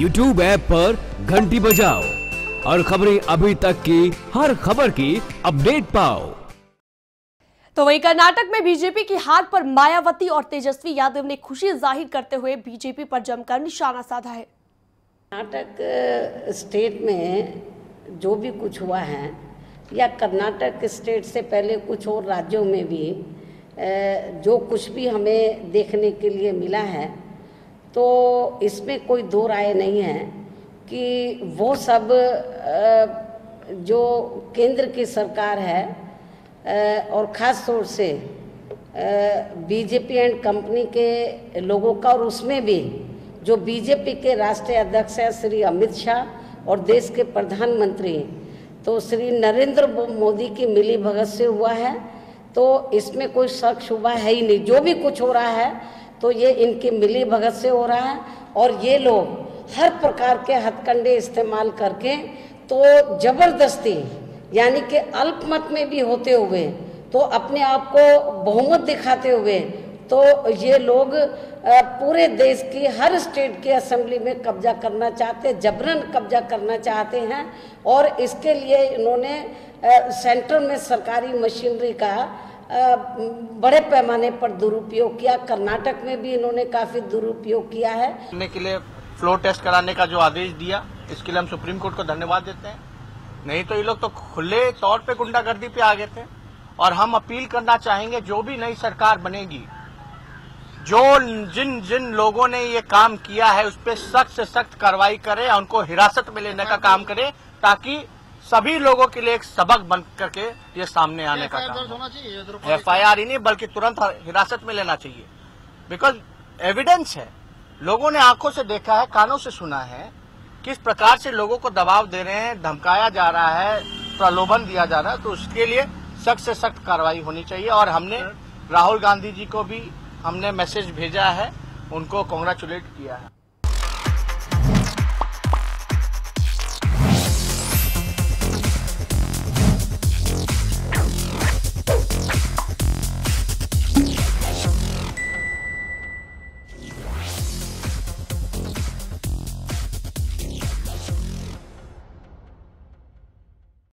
YouTube app पर घंटी बजाओ और खबरें अभी तक की हर खबर की अपडेट पाओ। तो वहीं कर्नाटक में बीजेपी की हार पर मायावती और तेजस्वी यादव ने खुशी जाहिर करते हुए बीजेपी पर जमकर निशाना साधा है। कर्नाटक स्टेट में जो भी कुछ हुआ है या कर्नाटक स्टेट से पहले कुछ और राज्यों में भी जो कुछ भी हमें देखने के लिए मिला है, तो इसमें कोई दो राय नहीं है कि वो सब जो केंद्र की सरकार है और ख़ास तौर से बीजेपी एंड कंपनी के लोगों का, और उसमें भी जो बीजेपी के राष्ट्रीय अध्यक्ष हैं श्री अमित शाह और देश के प्रधानमंत्री तो श्री नरेंद्र मोदी की मिलीभगत से हुआ है। तो इसमें कोई शक शुबा है ही नहीं। जो भी कुछ हो रहा है तो ये इनकी मिलीभगत से हो रहा है और ये लोग हर प्रकार के हथकंडे इस्तेमाल करके तो जबरदस्ती यानी कि अल्पमत में भी होते हुए तो अपने आप को बहुमत दिखाते हुए तो ये लोग पूरे देश की हर स्टेट की असेंबली में कब्जा करना चाहते, जबरन कब्जा करना चाहते हैं। और इसके लिए इन्होंने सेंटर में सरकारी मशीनरी का बड़े पैमाने पर दुरुपयोग किया। कर्नाटक में भी इन्होंने काफी दुरुपयोग किया है। करने के लिए फ्लोर टेस्ट कराने का जो आदेश दिया इसके लिए हम सुप्रीम कोर्ट को धन्यवाद देते हैं। नहीं तो ये लोग तो खुले तौर पे गुंडागर्दी पे आ गए थे। और हम अपील करना चाहेंगे जो भी नई सरकार बनेगी, जो जिन जिन लोगों ने ये काम किया है उस पर सख्त से सख्त कार्रवाई करे, उनको हिरासत में लेने का काम करे, ताकि सभी लोगों के लिए एक सबक बन करके ये सामने आने का काम। FIR ही नहीं बल्कि तुरंत हिरासत में लेना चाहिए, बिकॉज एविडेंस है। लोगों ने आंखों से देखा है, कानों से सुना है किस प्रकार से लोगों को दबाव दे रहे हैं, धमकाया जा रहा है, प्रलोभन दिया जा रहा है। तो उसके लिए सख्त से सख्त कार्रवाई होनी चाहिए। और हमने राहुल गांधी जी को भी हमने मैसेज भेजा है, उनको कांग्रेचुलेट किया है।